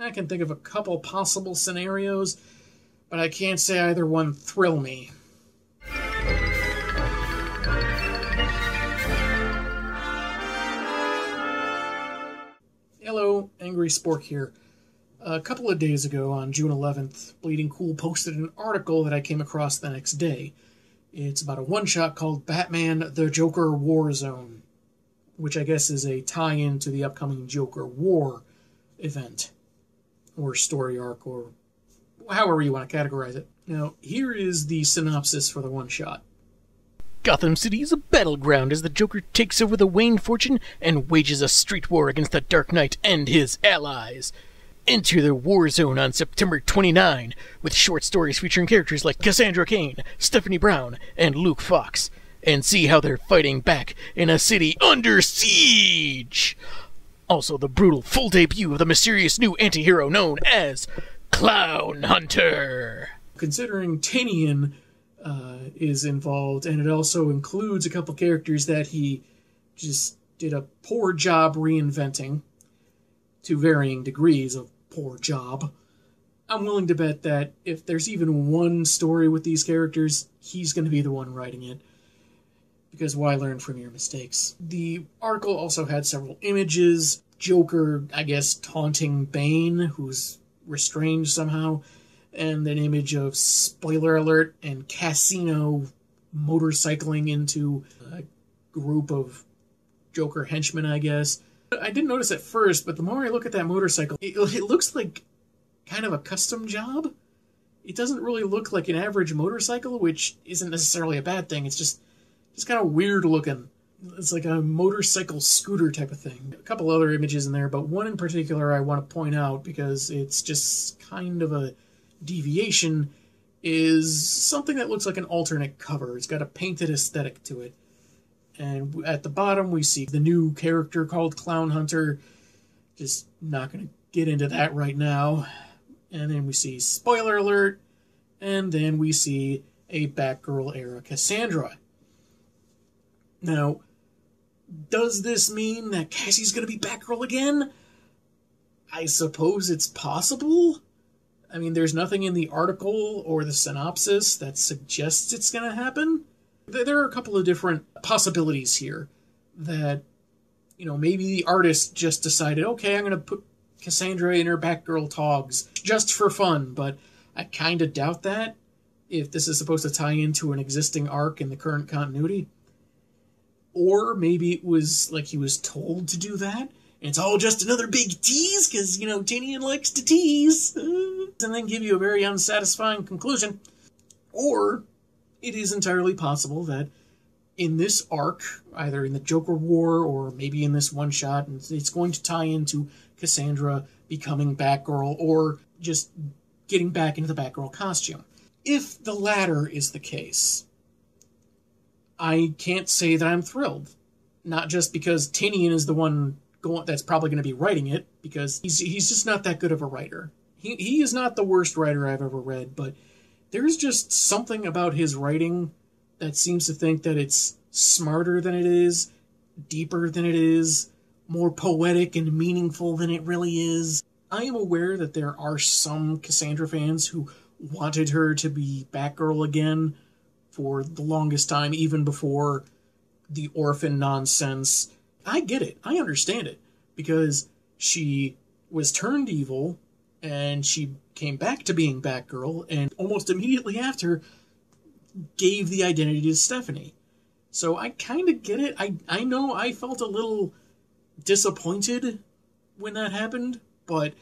I can think of a couple possible scenarios, but I can't say either one thrill me. Hello, Angry Spork here. A couple of days ago, on June 11th, Bleeding Cool posted an article that I came across the next day. It's about a one-shot called Batman: The Joker War Zone, which I guess is a tie-in to the upcoming Joker War event, or story arc, or however you want to categorize it. Now, here is the synopsis for the one-shot. Gotham City is a battleground as the Joker takes over the Wayne fortune and wages a street war against the Dark Knight and his allies. Enter the War Zone on September 29, with short stories featuring characters like Cassandra Cain, Stephanie Brown, and Luke Fox, and see how they're fighting back in a city under siege! Also, the brutal full debut of the mysterious new anti-hero known as Clown Hunter. Considering Tynion is involved, and it also includes a couple characters that he just did a poor job reinventing, to varying degrees of poor job, I'm willing to bet that if there's even one story with these characters, he's going to be the one writing it. Because why learn from your mistakes? The article also had several images. Joker, I guess, taunting Bane, who's restrained somehow. And an image of, spoiler alert, and Casino motorcycling into a group of Joker henchmen, I guess. I didn't notice at first, but the more I look at that motorcycle, it looks like kind of a custom job. It doesn't really look like an average motorcycle, which isn't necessarily a bad thing. It's just kind of weird looking. It's like a motorcycle scooter type of thing. A couple other images in there, but one in particular I want to point out because it's just kind of a deviation, is something that looks like an alternate cover. It's got a painted aesthetic to it. And at the bottom we see the new character called Clown Hunter. Just not going to get into that right now. And then we see, spoiler alert, and then we see a Batgirl era Cassandra. Now, does this mean that Cassie's going to be Batgirl again? I suppose it's possible. I mean, there's nothing in the article or the synopsis that suggests it's going to happen. There are a couple of different possibilities here that, you know, maybe the artist just decided, okay, I'm going to put Cassandra in her Batgirl togs just for fun, but I kind of doubt that if this is supposed to tie into an existing arc in the current continuity. Or maybe it was like he was told to do that, and it's all just another big tease because, you know, Tynion likes to tease, and then give you a very unsatisfying conclusion. Or it is entirely possible that in this arc, either in the Joker War or maybe in this one shot, it's going to tie into Cassandra becoming Batgirl or just getting back into the Batgirl costume. If the latter is the case, I can't say that I'm thrilled. Not just because Tynion is the one that's probably going to be writing it, because he's just not that good of a writer. He is not the worst writer I've ever read, but there's just something about his writing that seems to think that it's smarter than it is, deeper than it is, more poetic and meaningful than it really is. I am aware that there are some Cassandra fans who wanted her to be Batgirl again, for the longest time, even before the Orphan nonsense. I get it. I understand it. Because she was turned evil, and she came back to being Batgirl, and almost immediately after, gave the identity to Stephanie. So I kind of get it. I know I felt a little disappointed when that happened, but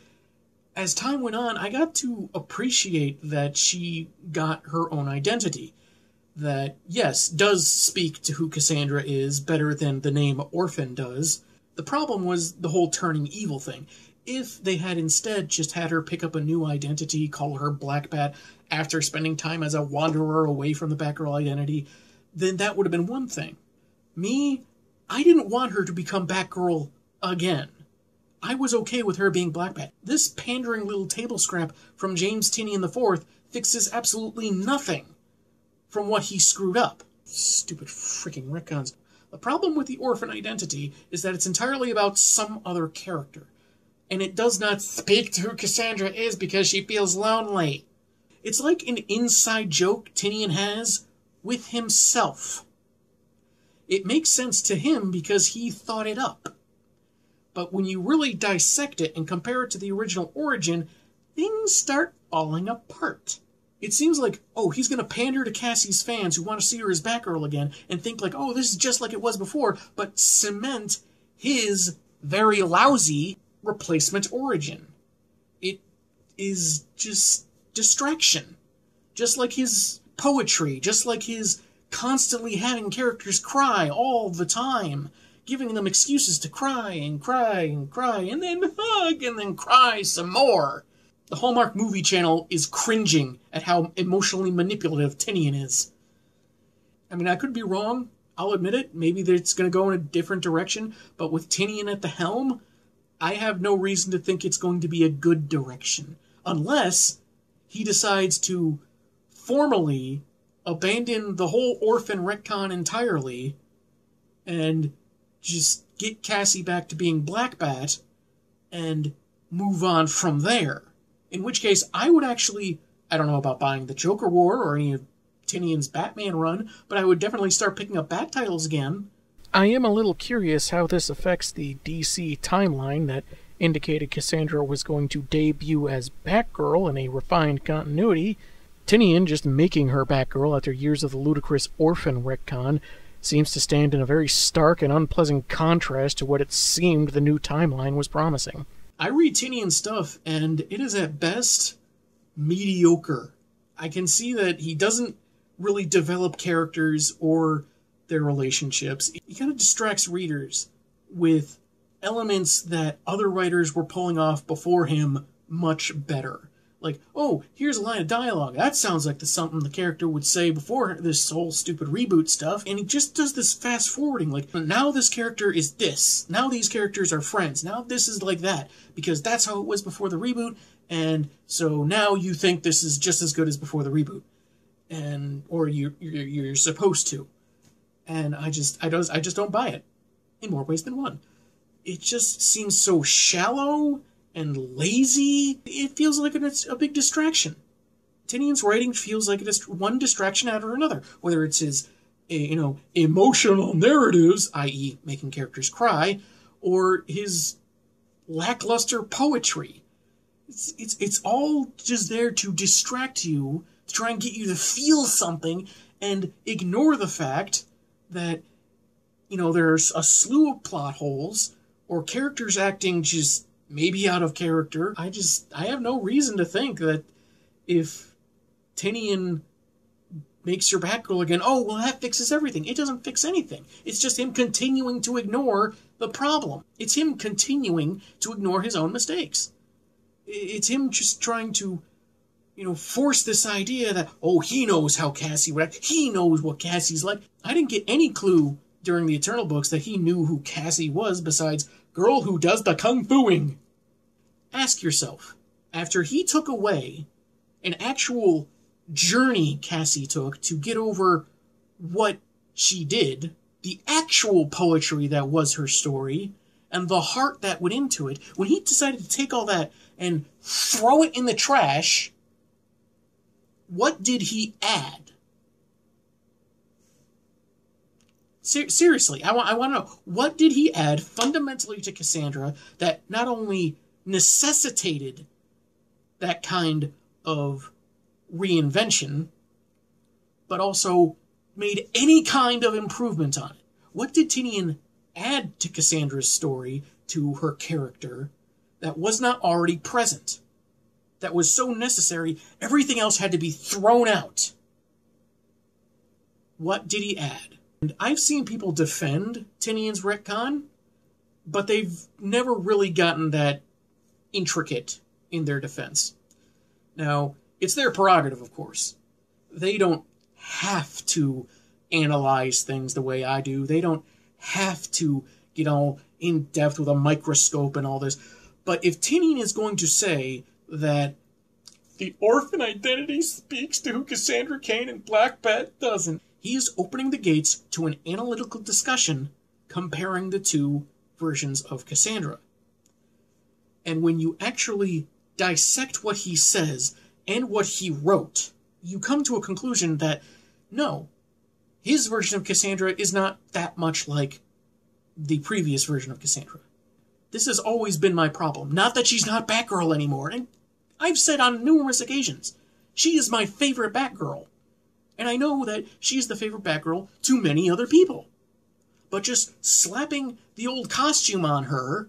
as time went on, I got to appreciate that she got her own identity. That, yes, does speak to who Cassandra is better than the name Orphan does. The problem was the whole turning evil thing. If they had instead just had her pick up a new identity, call her Black Bat, after spending time as a wanderer away from the Batgirl identity, then that would have been one thing. Me, I didn't want her to become Batgirl again. I was okay with her being Black Bat. This pandering little table scrap from James Tynion IV fixes absolutely nothing from what he screwed up. Stupid freaking retcons. The problem with the Orphan identity is that it's entirely about some other character. and it does not speak to who Cassandra is because she feels lonely. It's like an inside joke Tynion has with himself. It makes sense to him because he thought it up. But when you really dissect it and compare it to the original origin, things start falling apart. It seems like, oh, he's going to pander to Cassie's fans who want to see her as Batgirl again and think like, oh, this is just like it was before, but cement his very lousy replacement origin. It is just distraction. Just like his poetry, just like his constantly having characters cry all the time, giving them excuses to cry and cry and cry and then hug and then cry some more. The Hallmark Movie Channel is cringing at how emotionally manipulative Tynion is. I mean, I could be wrong. I'll admit it. Maybe it's going to go in a different direction. But with Tynion at the helm, I have no reason to think it's going to be a good direction. Unless he decides to formally abandon the whole Orphan retcon entirely and just get Cassie back to being Black Bat and move on from there. In which case, I would actually, I don't know about buying the Joker War or any of Tynion's Batman run, but I would definitely start picking up Bat titles again. I am a little curious how this affects the DC timeline that indicated Cassandra was going to debut as Batgirl in a refined continuity. Tynion just making her Batgirl after years of the ludicrous Orphan retcon seems to stand in a very stark and unpleasant contrast to what it seemed the new timeline was promising. I read Tynion stuff, and it is at best mediocre. I can see that he doesn't really develop characters or their relationships. He kind of distracts readers with elements that other writers were pulling off before him much better. Like, oh, here's a line of dialogue. That sounds like something the character would say before this whole stupid reboot stuff. And he just does this fast forwarding. Like, now this character is this. Now these characters are friends. Now this is like that. Because that's how it was before the reboot. And so now you think this is just as good as before the reboot. And, or you're supposed to. And I just don't buy it. In more ways than one. It just seems so shallow and lazy. It feels like it's a big distraction. Tynion's writing feels like it's one distraction after another, whether it's his, emotional narratives, i.e. making characters cry, or his lackluster poetry. It's all just there to distract you, to try and get you to feel something and ignore the fact that, there's a slew of plot holes or characters acting just maybe out of character. I have no reason to think that if Tynion makes your Batgirl again, oh, well, that fixes everything. It doesn't fix anything. It's just him continuing to ignore the problem. It's him continuing to ignore his own mistakes. It's him just trying to, force this idea that, oh, he knows how Cassie would act. He knows what Cassie's like. I didn't get any clue during the Eternal books that he knew who Cassie was besides girl who does the kung fuing. Ask yourself, after he took away an actual journey Cassie took to get over what she did, the actual poetry that was her story, and the heart that went into it, when he decided to take all that and throw it in the trash, what did he add? Seriously, I want to know, what did he add fundamentally to Cassandra that not only necessitated that kind of reinvention, but also made any kind of improvement on it? What did Tynion add to Cassandra's story, to her character, that was not already present, that was so necessary, everything else had to be thrown out? What did he add? And I've seen people defend Tynion's retcon, but they've never really gotten that intricate in their defense. Now, it's their prerogative, of course. They don't have to analyze things the way I do. They don't have to get all in depth with a microscope and all this. But if Tynion is going to say that the Orphan identity speaks to who Cassandra Cain and Black Bat doesn't, he is opening the gates to an analytical discussion comparing the two versions of Cassandra. And when you actually dissect what he says and what he wrote, you come to a conclusion that, no, his version of Cassandra is not that much like the previous version of Cassandra. This has always been my problem. Not that she's not Batgirl anymore. And I've said on numerous occasions, she is my favorite Batgirl. And I know that she's the favorite Batgirl to many other people. But just slapping the old costume on her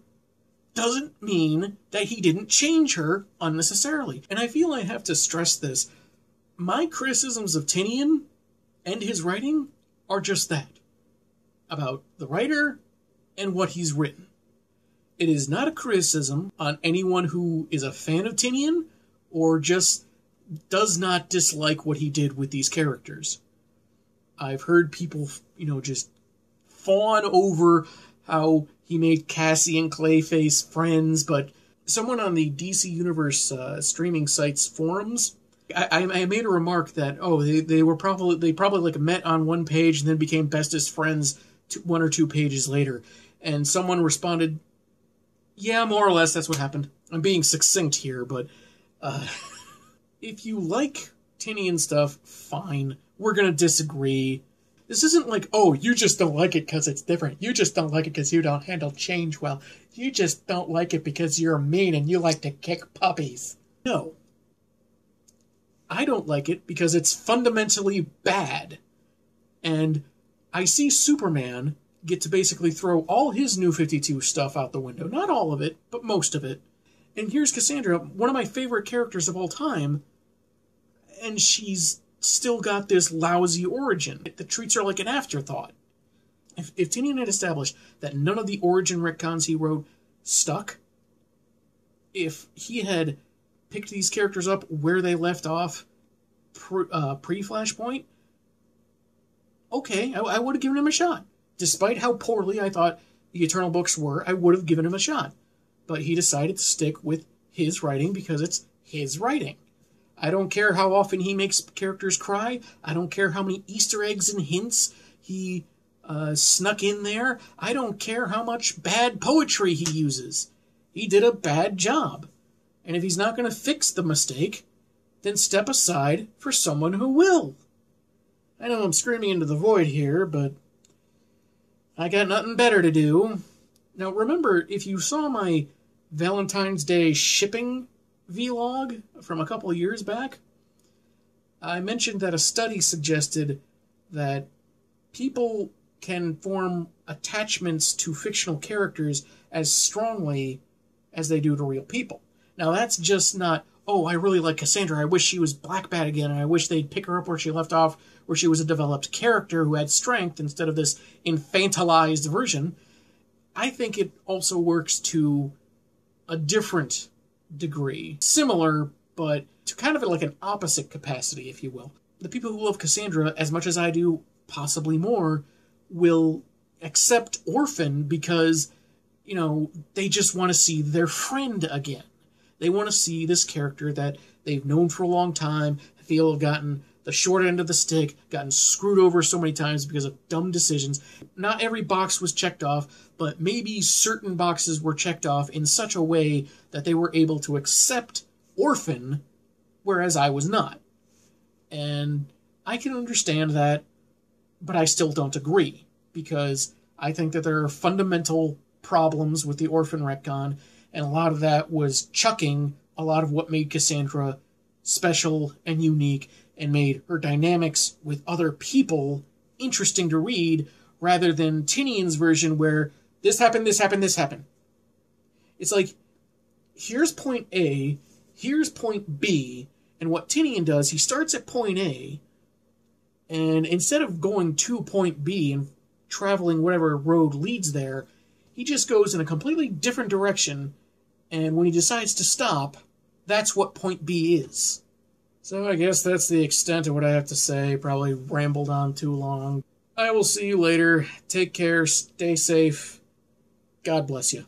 doesn't mean that he didn't change her unnecessarily. And I feel I have to stress this. My criticisms of Tynion and his writing are just that. About the writer and what he's written. It is not a criticism on anyone who is a fan of Tynion or just does not dislike what he did with these characters. I've heard people, you know, just fawn over how he made Cassie and Clayface friends, but someone on the DC Universe streaming sites forums, I made a remark that, oh, they probably like met on one page and then became bestest friends one or two pages later. And someone responded, yeah, more or less that's what happened. I'm being succinct here, but if you like Tynion stuff, fine. We're going to disagree. This isn't like, oh, you just don't like it because it's different. You just don't like it because you don't handle change well. You just don't like it because you're mean and you like to kick puppies. No. I don't like it because it's fundamentally bad. And I see Superman get to basically throw all his New 52 stuff out the window. Not all of it, but most of it. And here's Cassandra, one of my favorite characters of all time, and she's still got this lousy origin that treats her like an afterthought. If Tynion had established that none of the origin retcons he wrote stuck, if he had picked these characters up where they left off pre-Flashpoint, okay, I would have given him a shot. Despite how poorly I thought the Eternal books were, I would have given him a shot. But he decided to stick with his writing because it's his writing. I don't care how often he makes characters cry. I don't care how many Easter eggs and hints he snuck in there. I don't care how much bad poetry he uses. He did a bad job. And if he's not going to fix the mistake, then step aside for someone who will. I know I'm screaming into the void here, but I got nothing better to do. Now remember, if you saw my Valentine's Day shipping vlog from a couple of years back, I mentioned that a study suggested that people can form attachments to fictional characters as strongly as they do to real people. Now that's just not, oh, I really like Cassandra, I wish she was Black Bat again, and I wish they'd pick her up where she left off, where she was a developed character who had strength instead of this infantilized version. I think it also works to a different degree, similar, but to kind of like an opposite capacity, if you will. The people who love Cassandra as much as I do, possibly more, will accept Orphan because, you know, they just want to see their friend again. They want to see this character that they've known for a long time, feel have gotten the short end of the stick, gotten screwed over so many times because of dumb decisions. Not every box was checked off, but maybe certain boxes were checked off in such a way that they were able to accept Orphan, whereas I was not. And I can understand that, but I still don't agree, because I think that there are fundamental problems with the Orphan retcon, and a lot of that was chucking a lot of what made Cassandra special and unique, and made her dynamics with other people interesting to read, rather than Tynion's version where this happened, this happened, this happened. It's like, here's point A, here's point B, and what Tynion does, he starts at point A, and instead of going to point B and traveling whatever road leads there, he just goes in a completely different direction, and when he decides to stop, that's what point B is. So I guess that's the extent of what I have to say. Probably rambled on too long. I will see you later. Take care. Stay safe. God bless you.